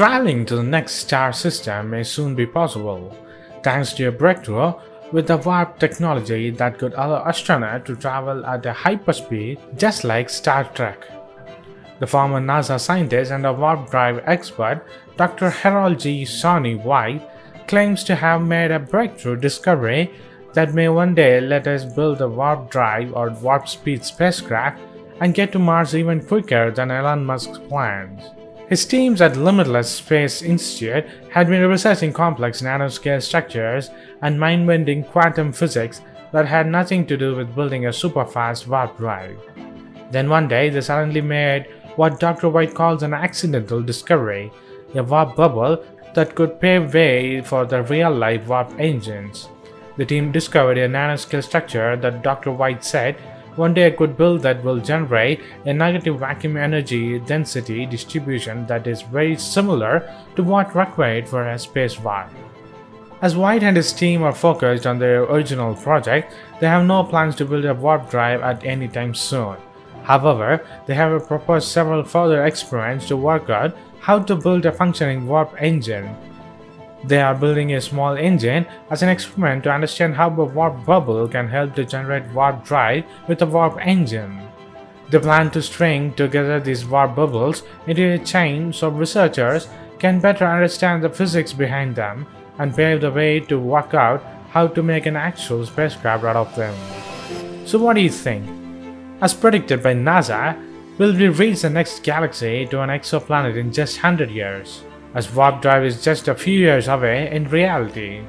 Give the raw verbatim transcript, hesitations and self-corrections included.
Traveling to the next star system may soon be possible, thanks to a breakthrough with the warp technology that could allow astronauts to travel at a hyperspeed just like Star Trek. The former NASA scientist and a warp drive expert, Doctor Harold G. White, claims to have made a breakthrough discovery that may one day let us build a warp drive or warp speed spacecraft and get to Mars even quicker than Elon Musk's plans. His teams at Limitless Space Institute had been researching complex nanoscale structures and mind-bending quantum physics that had nothing to do with building a superfast warp drive. Then one day they suddenly made what Doctor White calls an accidental discovery, a warp bubble that could pave way for the real-life warp engines. The team discovered a nanoscale structure that Doctor White said one day I could build that will generate a negative vacuum energy density distribution that is very similar to what required for a space warp. As White and his team are focused on their original project, they have no plans to build a warp drive at any time soon. However, they have proposed several further experiments to work out how to build a functioning warp engine. They are building a small engine as an experiment to understand how a warp bubble can help to generate warp drive with a warp engine. They plan to string together these warp bubbles into a chain so researchers can better understand the physics behind them and pave the way to work out how to make an actual spacecraft out of them. So what do you think? As predicted by NASA, will we reach the next galaxy to an exoplanet in just one hundred years? As warp drive is just a few years away in reality.